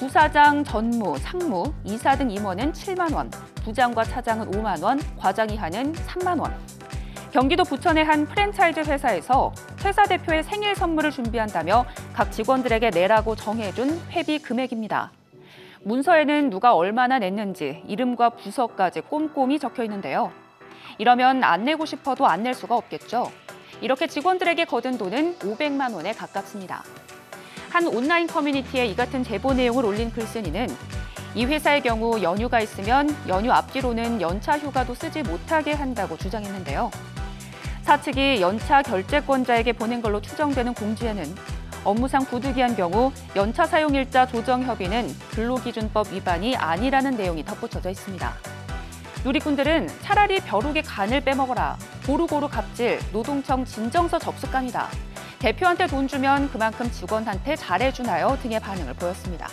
부사장, 전무, 상무, 이사 등 임원은 7만 원, 부장과 차장은 5만 원, 과장 이하는 3만 원. 경기도 부천의 한 프랜차이즈 회사에서 회사 대표의 생일 선물을 준비한다며 각 직원들에게 내라고 정해준 회비 금액입니다. 문서에는 누가 얼마나 냈는지, 이름과 부서까지 꼼꼼히 적혀 있는데요. 이러면 안 내고 싶어도 안 낼 수가 없겠죠. 이렇게 직원들에게 거둔 돈은 500만 원에 가깝습니다. 한 온라인 커뮤니티에 이 같은 제보 내용을 올린 글쓴이는 이 회사의 경우 연휴가 있으면 연휴 앞뒤로는 연차 휴가도 쓰지 못하게 한다고 주장했는데요. 사측이 연차 결재권자에게 보낸 걸로 추정되는 공지에는 업무상 부득이한 경우 연차 사용일자 조정 협의는 근로기준법 위반이 아니라는 내용이 덧붙여져 있습니다. 누리꾼들은 차라리 벼룩의 간을 빼먹어라, 고루고루 갑질, 노동청 진정서 접수감이다, 대표한테 돈 주면 그만큼 직원한테 잘해주나요 등의 반응을 보였습니다.